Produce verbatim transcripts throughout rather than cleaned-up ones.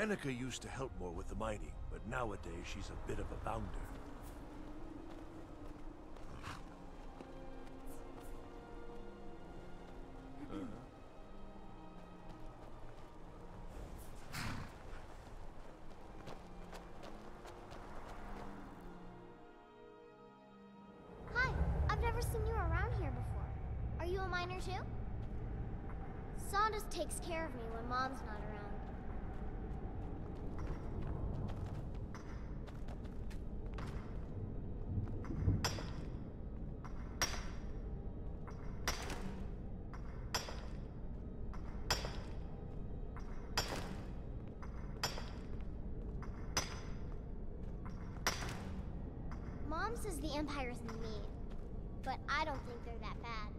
Annika used to help more with the mining, but nowadays she's a bit of a bounder. Mom says the Empire's mean, but I don't think they're that bad.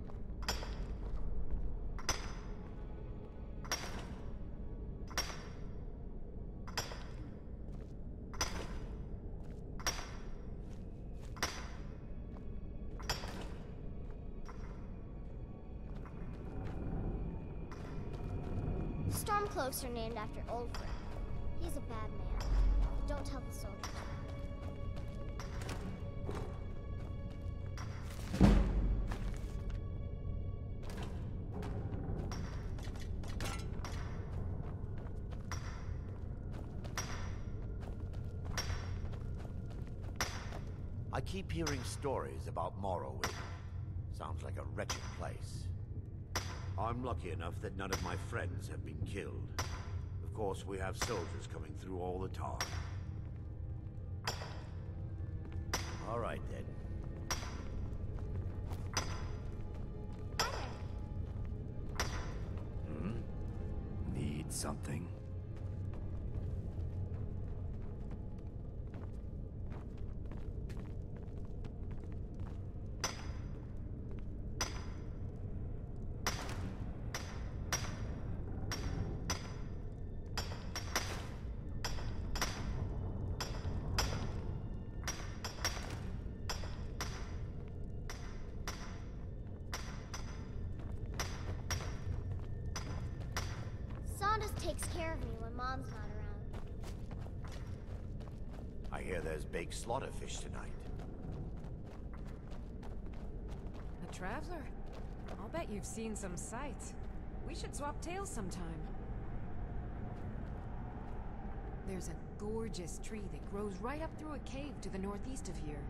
Stormcloaks are named after Ulfric. He's a bad man. Don't tell the soldiers. I keep hearing stories about Morrowind. Sounds like a wretched place. I'm lucky enough that none of my friends have been killed. Of course, we have soldiers coming through all the time. All right, then. Hmm? Need something? Takes care of me when Mom's not around. I hear there's baked slaughterfish tonight. A traveler? I'll bet you've seen some sights. We should swap tales sometime. There's a gorgeous tree that grows right up through a cave to the northeast of here.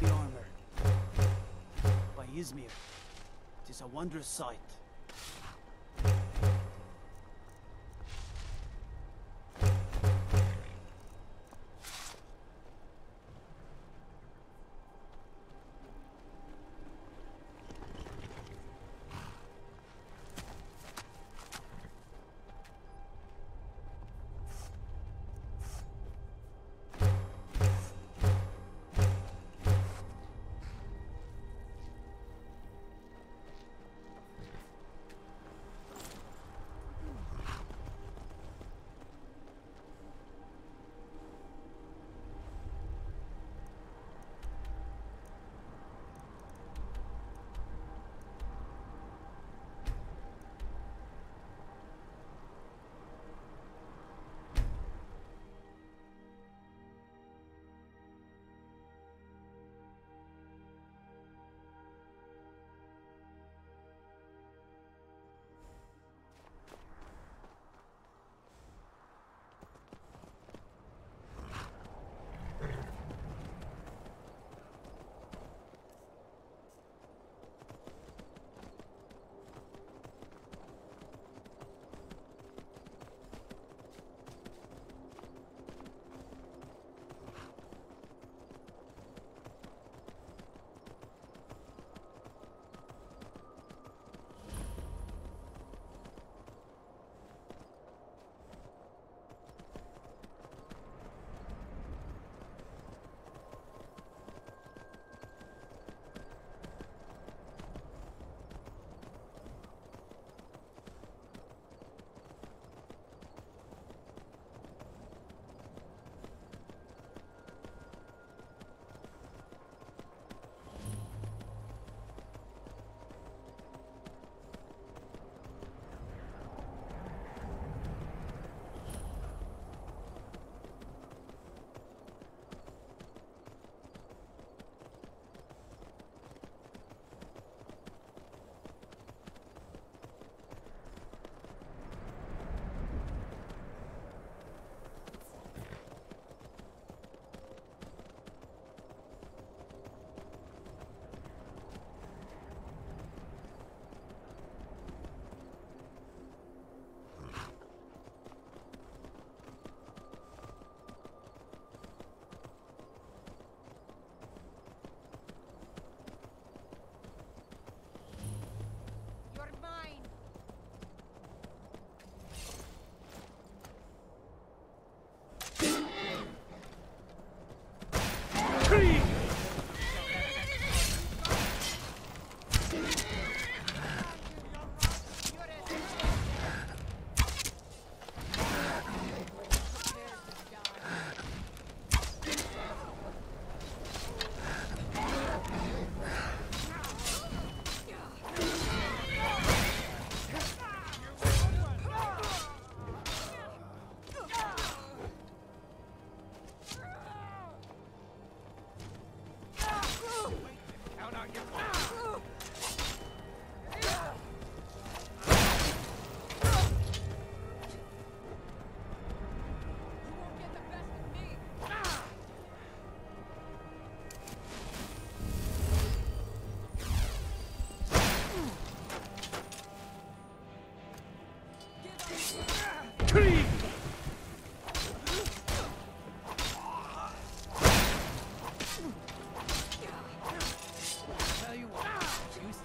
The armor by Izmir. 'Tis a wondrous sight.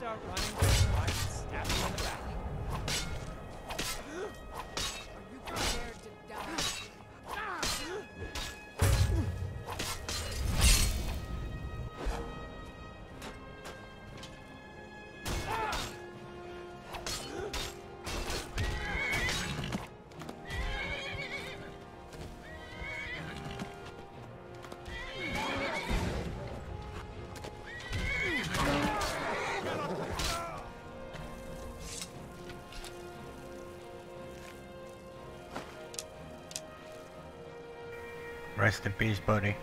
start running for your life, stab you in the back. Are you prepared to Rest in peace, buddy.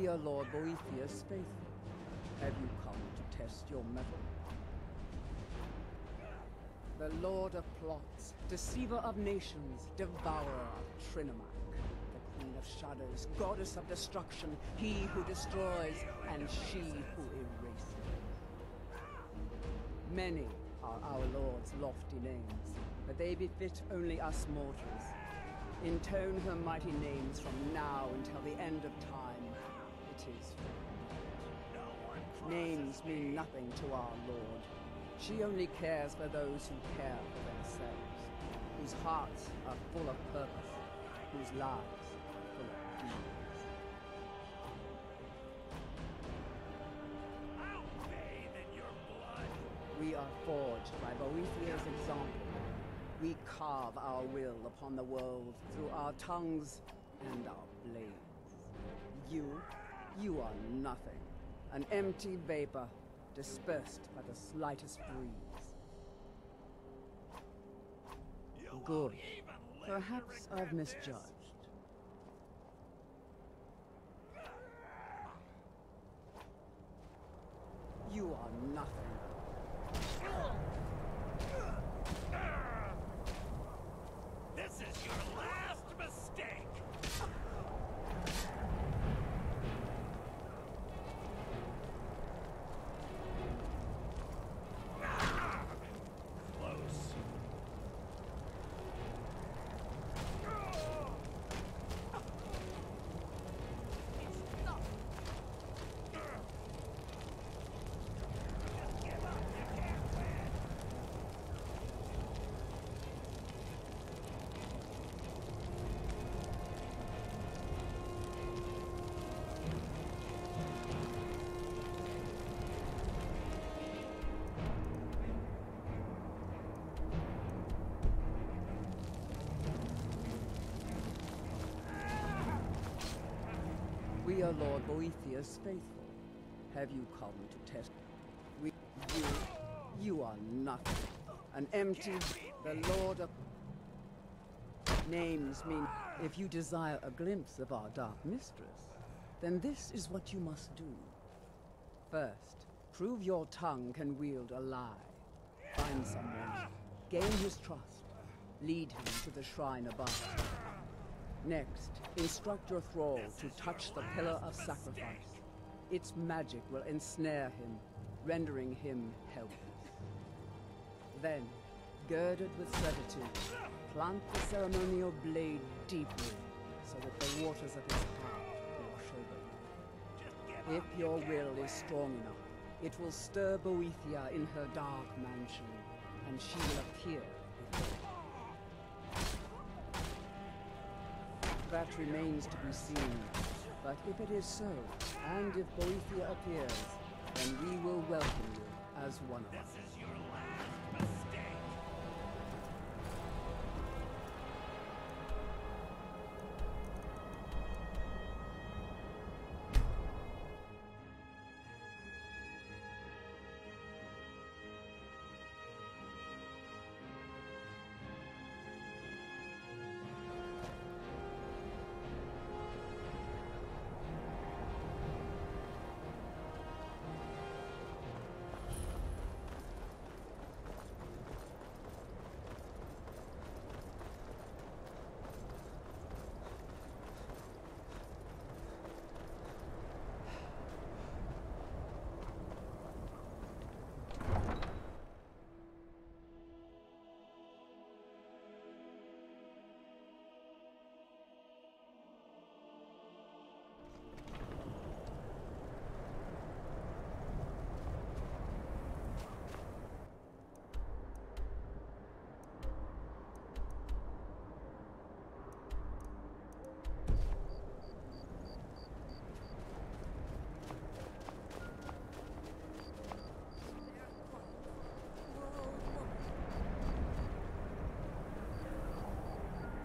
We are Lord Boethius' faithful. Have you come to test your mettle? The Lord of Plots, Deceiver of Nations, Devourer of Trinimac, the Queen of Shadows, Goddess of Destruction, He who destroys, and she who erases. Many are our Lord's lofty names, but they befit only us mortals. Intone her mighty names from now until the end of time. It is names mean nothing to our Lord. She only cares for those who care for themselves, whose hearts are full of purpose, whose lives are full of deeds. I'll bathe in your blood. We are forged by Boethia's example. We carve our will upon the world through our tongues and our blades. You, you are nothing, an empty vapor, dispersed by the slightest breeze. Good. Perhaps I've misjudged. You are nothing. This is your last mistake. We are Lord Boethius' faithful. Have you come to test? We, you, you are nothing. An empty, the Lord of names mean. If you desire a glimpse of our dark mistress, then this is what you must do. First, prove your tongue can wield a lie. Find someone, gain his trust, lead him to the shrine above. Next, instruct your thrall to touch the Pillar of Sacrifice. Its magic will ensnare him, rendering him helpless. Then, girded with certitude, plant the ceremonial blade deeply, so that the waters of his heart wash over him. If your will is strong enough, it will stir Boethiah in her dark mansion, and she will appear before you. That remains to be seen, but if it is so, and if Boethiah appears, then we will welcome you as one of us. This is your last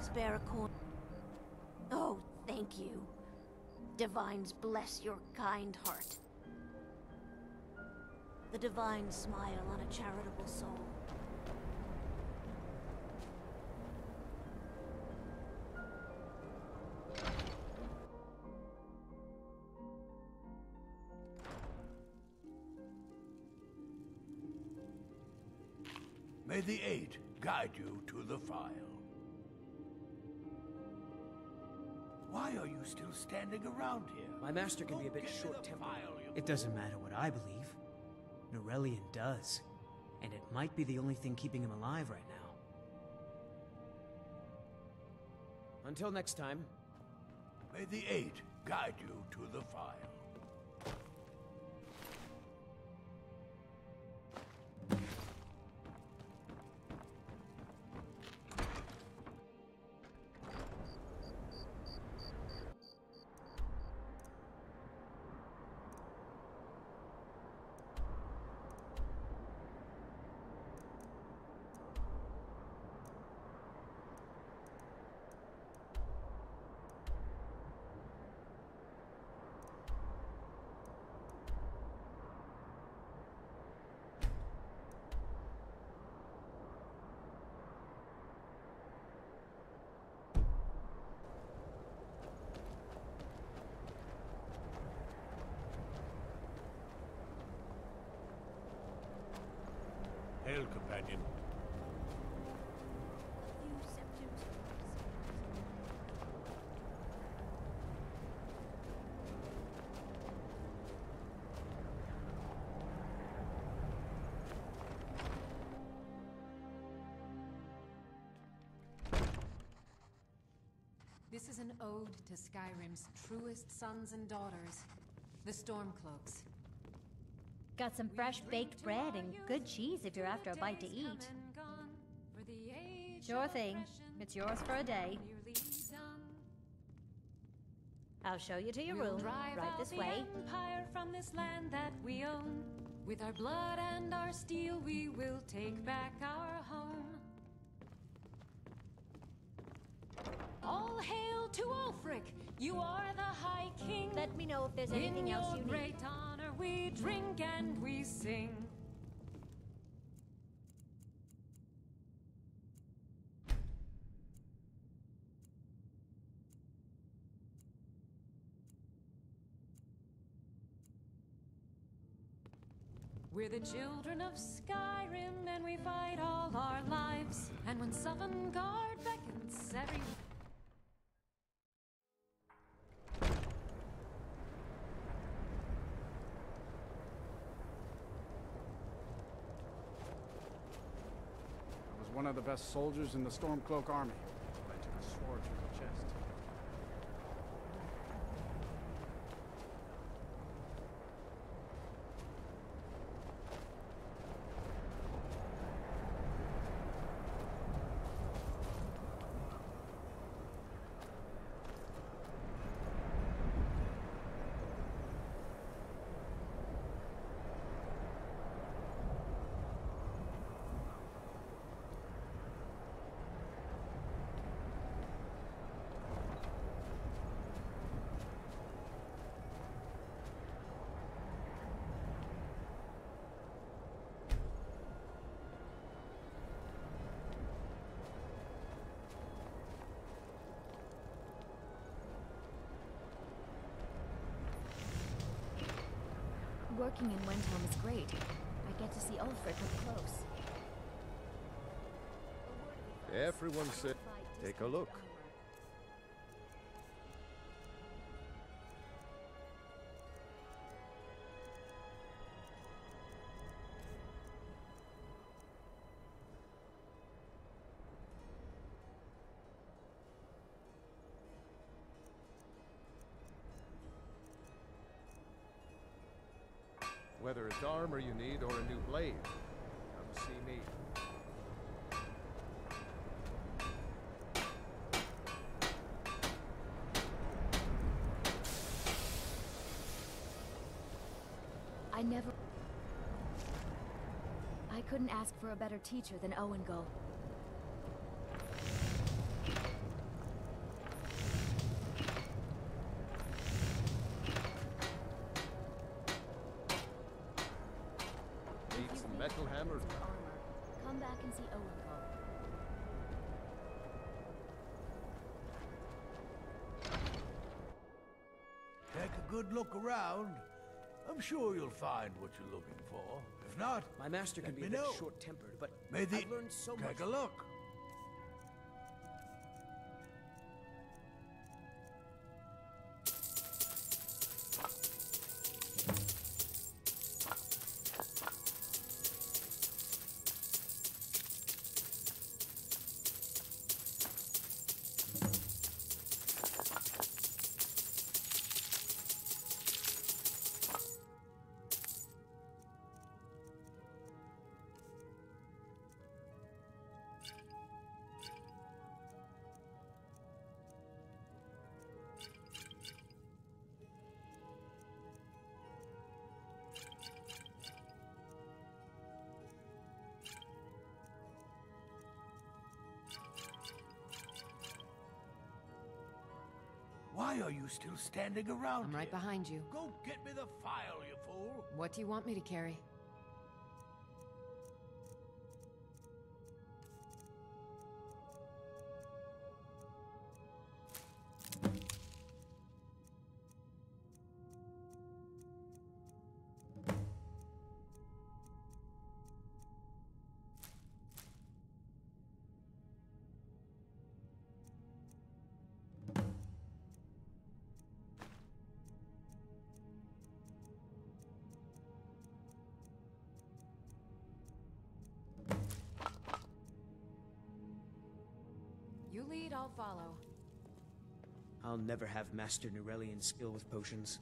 Spare a corner. Oh, thank you. Divines bless your kind heart. The divine smile on a charitable soul. May the Eight guide you to the file. Why are you still standing around here? My master can Go be a bit short-tempered. It doesn't matter what I believe. Nurelion does. And it might be the only thing keeping him alive right now. Until next time. May the Eight guide you to the file. Hail, companion. This is an ode to Skyrim's truest sons and daughters, the Stormcloaks. Got some fresh baked bread and good cheese if you're after a bite to eat. Sure thing. It's yours for a day. I'll show you to your room. Right this way. Empire from this land that we own. With our blood and our steel, we will take back our home. All hail to Ulfric. You are the High King. Let me know if there's anything else you need. We drink and we sing. We're the children of Skyrim and we fight all our lives. And when Sovngarde beckons, every... One of the best soldiers in the Stormcloak army. I took a sword through the chest. Working in Windhelm is great. I get to see Ulfric up close. Everyone said, take a look. Whether it's armor you need or a new blade, come see me. I never... I couldn't ask for a better teacher than Owengolda. Come back and see Owengolda. Take a good look around. I'm sure you'll find what you're looking for. If not, my master can be a bit short-tempered, but I've learned so much. Take a look. Why are you still standing around? I'm right here. Behind you. Go get me the file, you fool! What do you want me to carry? I'll follow. I'll never have Master Nurelion's skill with potions.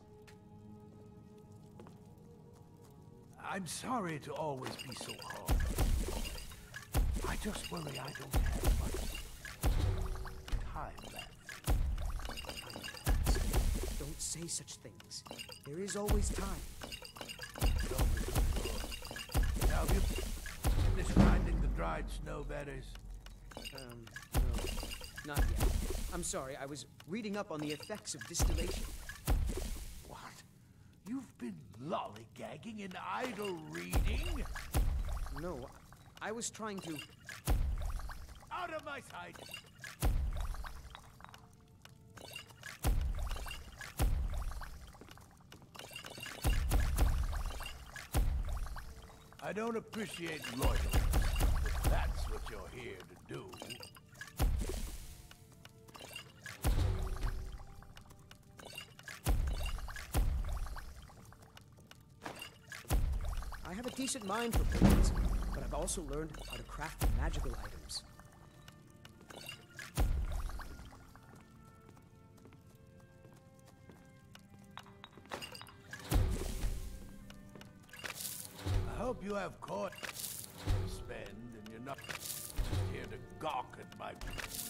I'm sorry to always be so hard. I just worry I don't have much time left. Don't say such things. There is always time. Now, have you finished finding the dried snow berries? Um... Not yet. I'm sorry, I was reading up on the effects of distillation. What? You've been lollygagging and idle reading? No, I was trying to... Out of my sight! I don't appreciate loyalty, if that's what you're here to do. I have a decent mind for potions, but I've also learned how to craft magical items. I hope you have caught to spend and you're not here to gawk at my goods.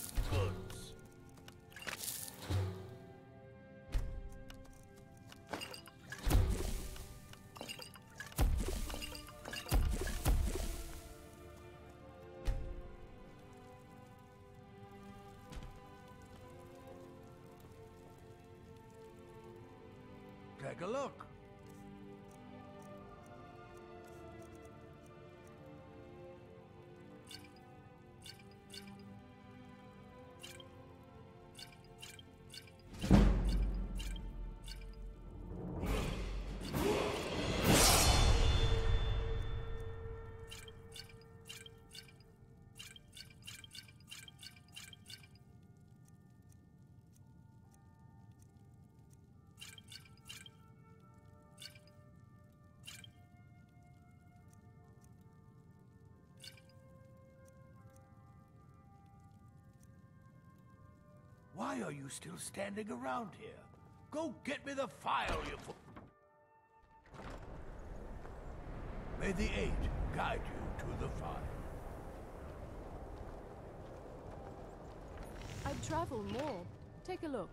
Take a look. Why are you still standing around here? Go get me the file, you fool! May the eight guide you to the file. I'd travel more. Take a look.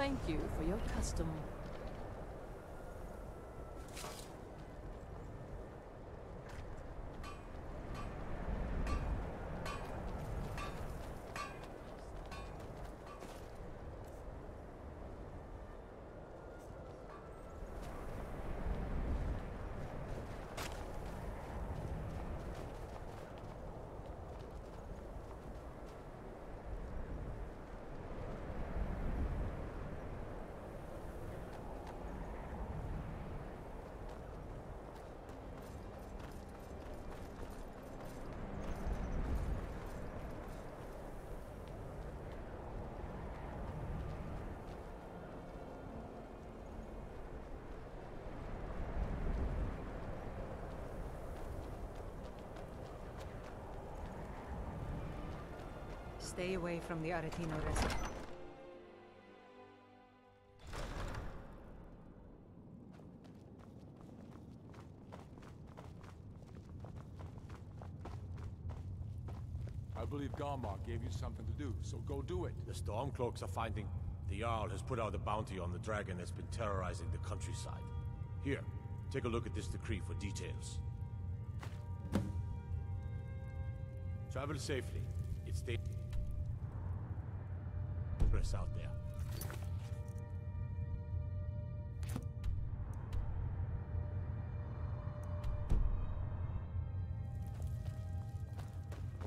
Thank you for your custom. Stay away from the Aretino Residence. I believe Garmr gave you something to do, so go do it. The Stormcloaks are finding... The Jarl has put out a bounty on the dragon that's been terrorizing the countryside. Here, take a look at this decree for details. Travel safely. It's dangerous out there.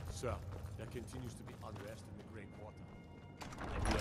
Sir, there continues to be unrest in the Grey Quarter.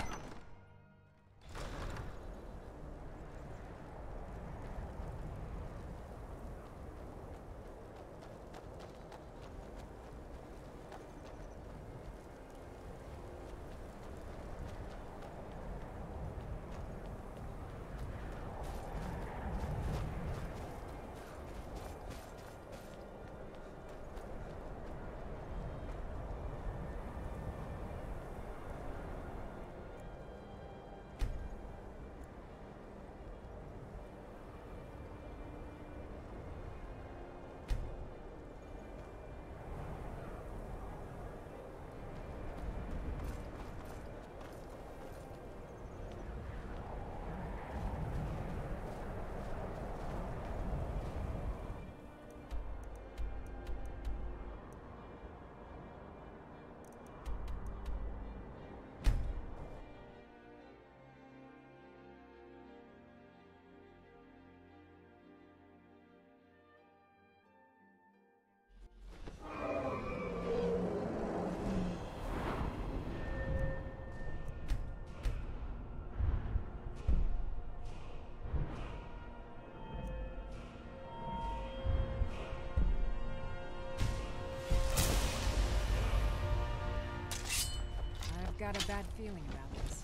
I've got a bad feeling about this.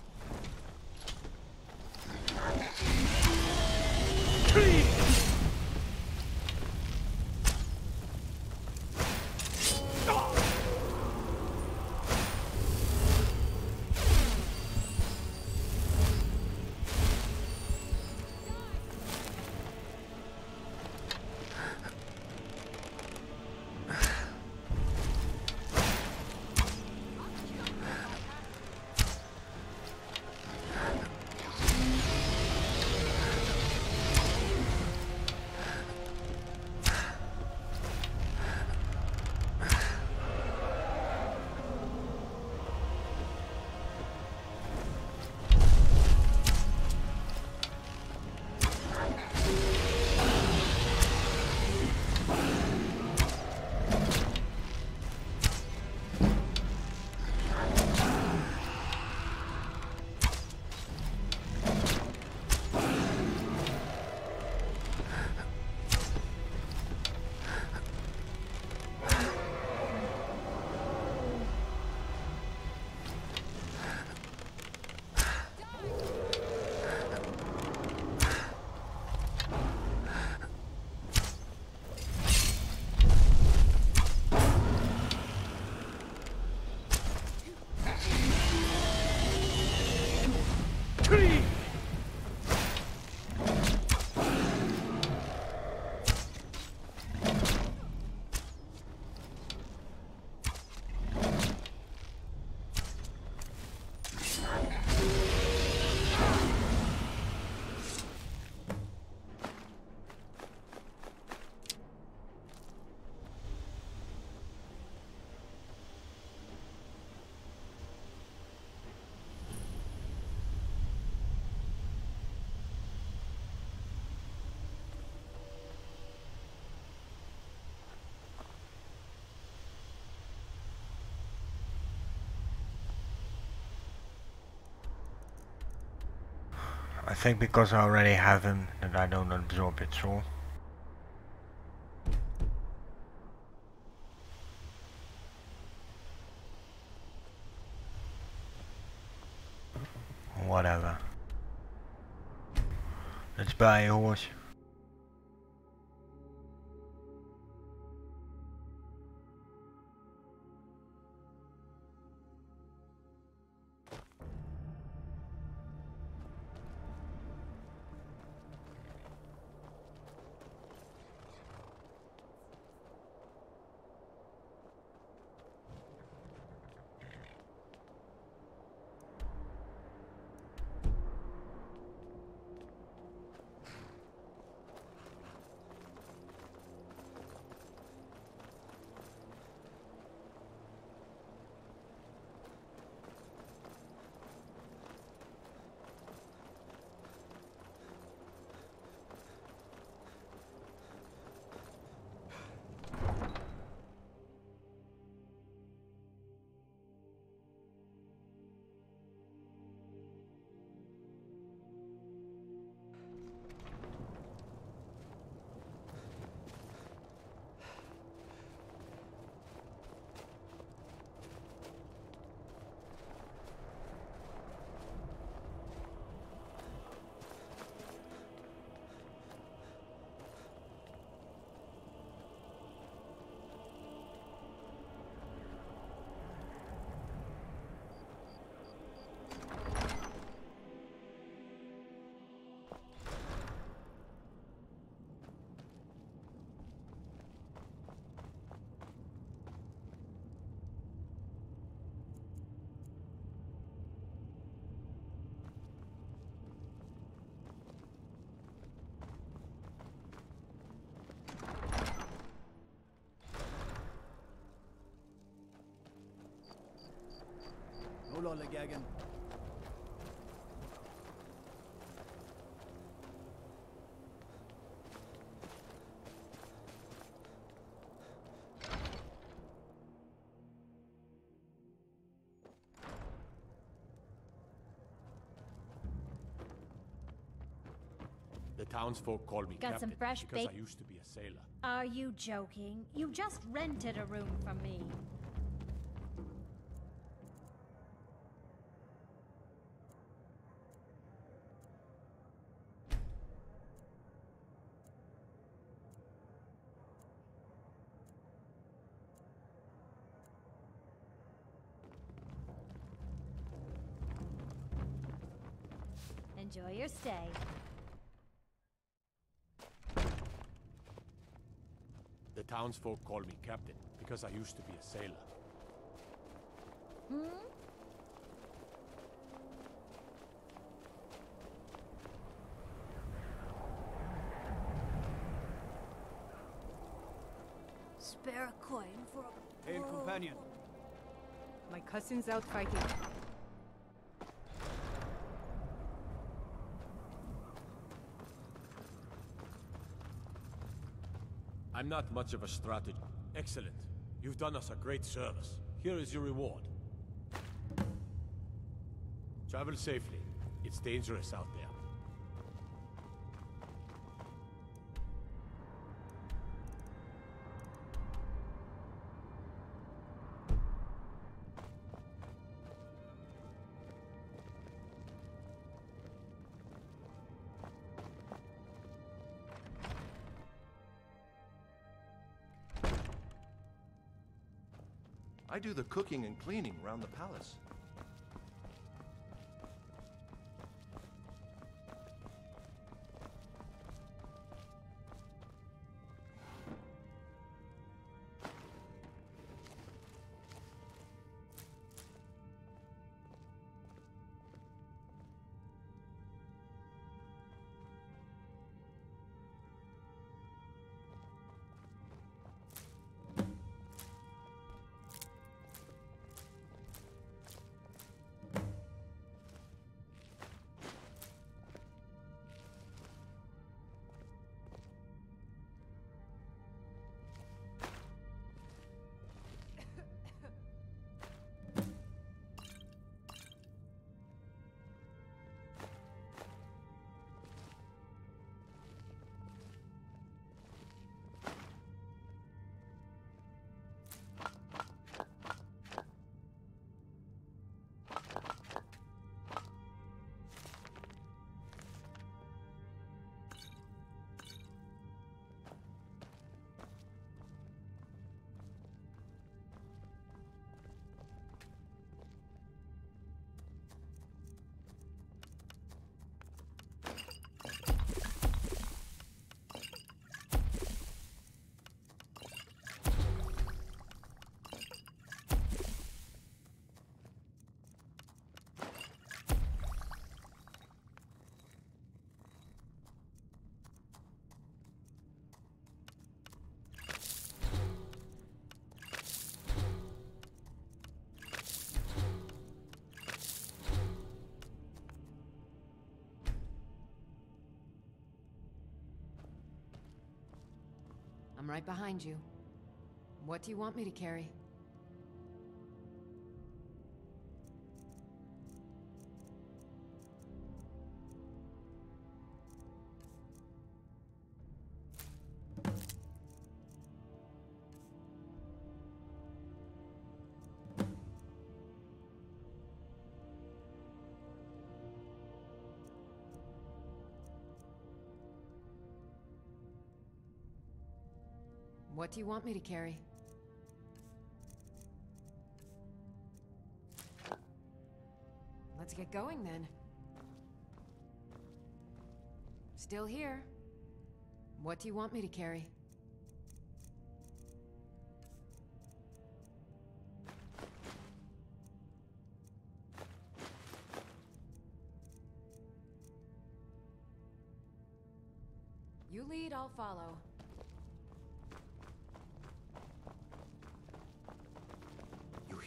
I think because I already have him, that I don't absorb it all. Whatever. Let's buy a horse. Again. The townsfolk call me Got captain some fresh because I used to be a sailor. Are you joking? You just rented a room from me. Enjoy your stay. The townsfolk call me captain because I used to be a sailor. Hmm? Spare a coin for a hail companion. My cousin's out fighting. I'm not much of a strategist. Excellent. You've done us a great service. Here is your reward. Travel safely. It's dangerous out there. I do the cooking and cleaning around the palace. I'm right behind you. What do you want me to carry? What do you want me to carry? Let's get going then. Still here. What do you want me to carry? You lead, I'll follow.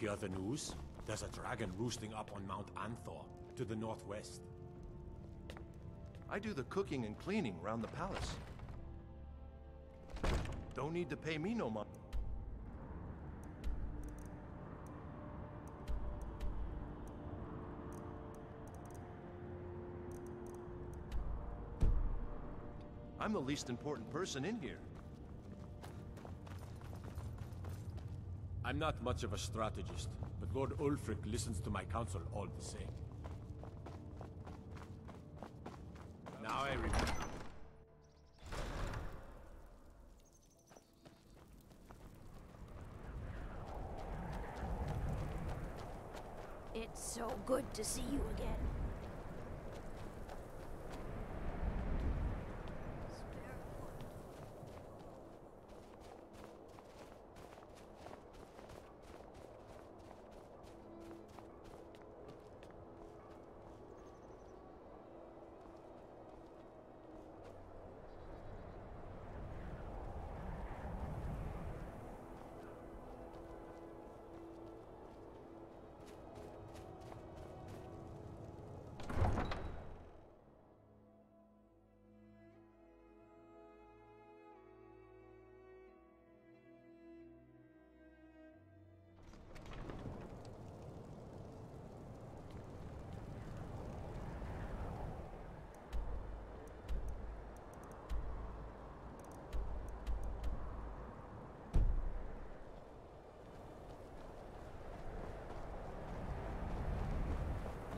Hear the news? There's a dragon roosting up on Mount Anthor, to the northwest. I do the cooking and cleaning around the palace. Don't need to pay me no money. I'm the least important person in here. I'm not much of a strategist, but Lord Ulfric listens to my counsel all the same. Now I remember. It's so good to see you again.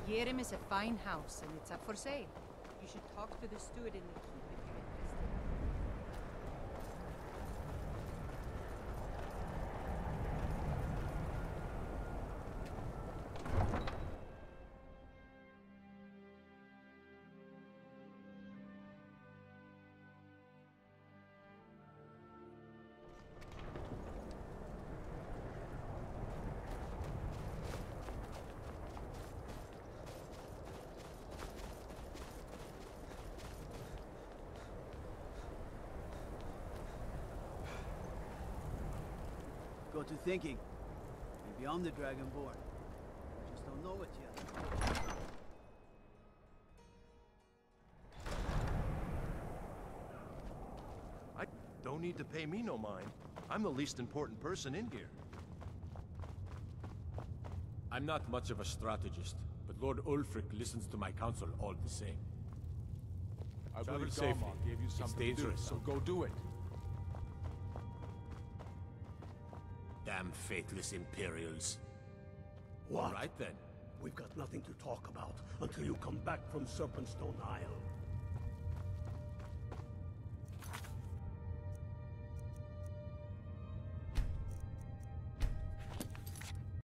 Yerem is a fine house, and it's up for sale. You should talk to the steward in the keep if you're interested. Got to thinking. Maybe I'm the Dragonborn. I just don't know it yet. I don't need to pay me no mind. I'm the least important person in here. I'm not much of a strategist, but Lord Ulfric listens to my counsel all the same. I believe Garmr gave you something it's dangerous, to do, so go do it. Damn faithless Imperials. What? All right then. We've got nothing to talk about until you come back from Serpentstone Isle.